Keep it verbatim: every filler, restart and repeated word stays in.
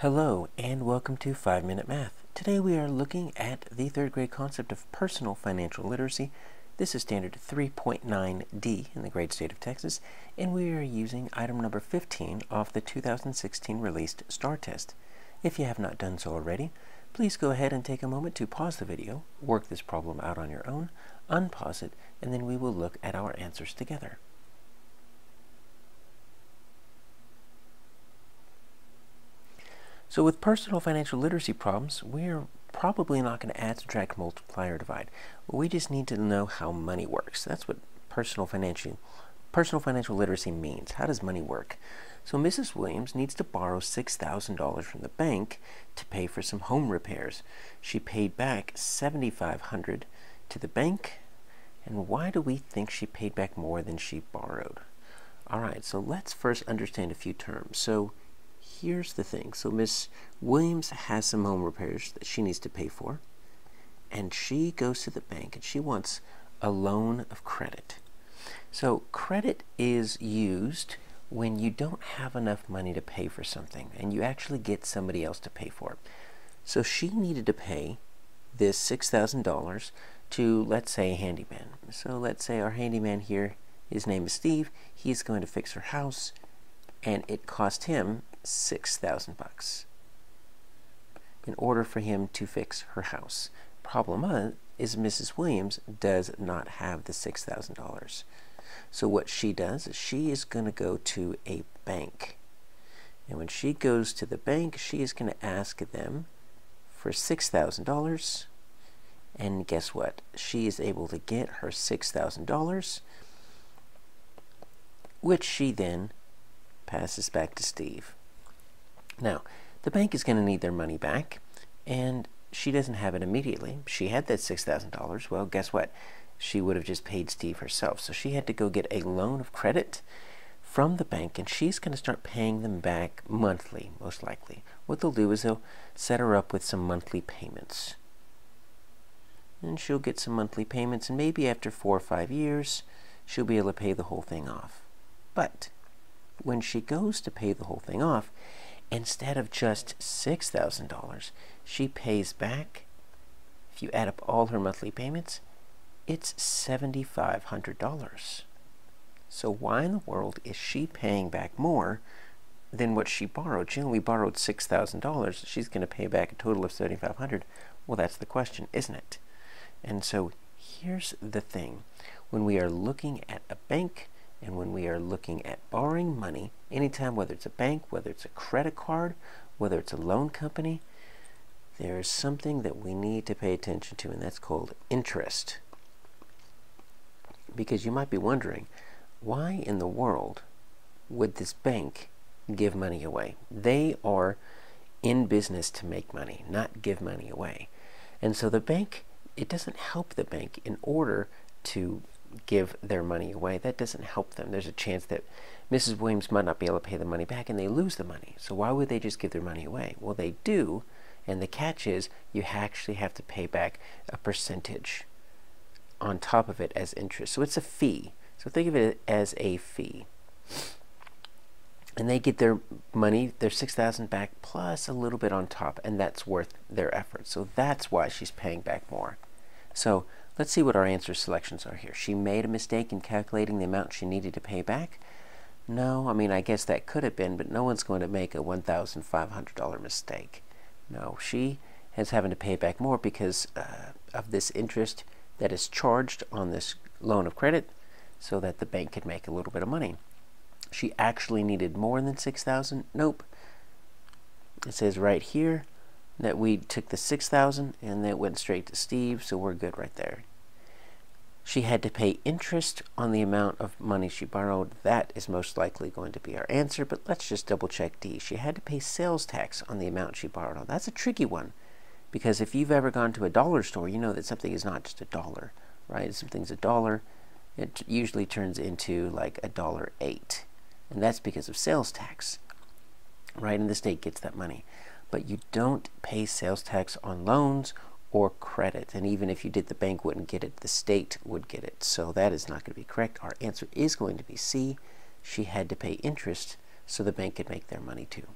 Hello and welcome to five minute Math. Today we are looking at the third grade concept of personal financial literacy. This is standard three point nine D in the great state of Texas, and we are using item number fifteen off the two thousand sixteen released STAR test. If you have not done so already, please go ahead and take a moment to pause the video, work this problem out on your own, unpause it, and then we will look at our answers together. So with personal financial literacy problems, we're probably not going to add, subtract, multiply, or divide. We just need to know how money works. That's what personal financial, personal financial literacy means. How does money work? So Missus Williams needs to borrow six thousand dollars from the bank to pay for some home repairs. She paid back seven thousand five hundred dollars to the bank. And why do we think she paid back more than she borrowed? All right, so let's first understand a few terms. So here's the thing. So Miss Williams has some home repairs that she needs to pay for, and she goes to the bank and she wants a loan of credit. So credit is used when you don't have enough money to pay for something and you actually get somebody else to pay for it. So she needed to pay this six thousand dollars to, let's say, a handyman. So let's say our handyman here, his name is Steve. He's going to fix her house, and it cost him six thousand bucks in order for him to fix her house. Problem is Missus Williams does not have the six thousand dollars. So what she does is she is going to go to a bank, and when she goes to the bank, she is going to ask them for six thousand dollars. And guess what? She is able to get her six thousand dollars, which she then passes back to Steve. Now, the bank is going to need their money back, and she doesn't have it immediately. She had that six thousand dollars. Well, guess what? She would have just paid Steve herself. So she had to go get a loan of credit from the bank, and she's going to start paying them back monthly, most likely. What they'll do is they'll set her up with some monthly payments. And she'll get some monthly payments, and maybe after four or five years, she'll be able to pay the whole thing off. But when she goes to pay the whole thing off, instead of just six thousand dollars, she pays back, if you add up all her monthly payments, it's seven thousand five hundred dollars. So why in the world is she paying back more than what she borrowed? She only borrowed six thousand dollars. She's going to pay back a total of seven thousand five hundred dollars. Well, that's the question, isn't it? And so here's the thing. When we are looking at a bank, and when we are looking at borrowing money, anytime, whether it's a bank, whether it's a credit card, whether it's a loan company, there is something that we need to pay attention to, and that's called interest. Because you might be wondering, why in the world would this bank give money away? They are in business to make money, not give money away. And so the bank, it doesn't help the bank in order to give their money away. That doesn't help them. There's a chance that Missus Williams might not be able to pay the money back, and they lose the money. So why would they just give their money away? Well, they do, and the catch is you actually have to pay back a percentage on top of it as interest. So it's a fee. So think of it as a fee. And they get their money, their six thousand dollars back, plus a little bit on top, and that's worth their effort. So that's why she's paying back more. So let's see what our answer selections are here. She made a mistake in calculating the amount she needed to pay back. No, I mean, I guess that could have been, but no one's going to make a one thousand five hundred dollar mistake. No, she is having to pay back more because uh, of this interest that is charged on this loan of credit so that the bank could make a little bit of money. She actually needed more than six thousand dollars. Nope. It says right here that we took the six thousand dollars and that went straight to Steve, so we're good right there. She had to pay interest on the amount of money she borrowed. That is most likely going to be our answer, but let's just double check D. She had to pay sales tax on the amount she borrowed on. That's a tricky one, because if you've ever gone to a dollar store, you know that something is not just a dollar, right? If something's a dollar, it usually turns into like a dollar eight, and that's because of sales tax, right? And the state gets that money. But you don't pay sales tax on loans or credit. And even if you did, the bank wouldn't get it. The state would get it. So that is not going to be correct. Our answer is going to be C. She had to pay interest so the bank could make their money too.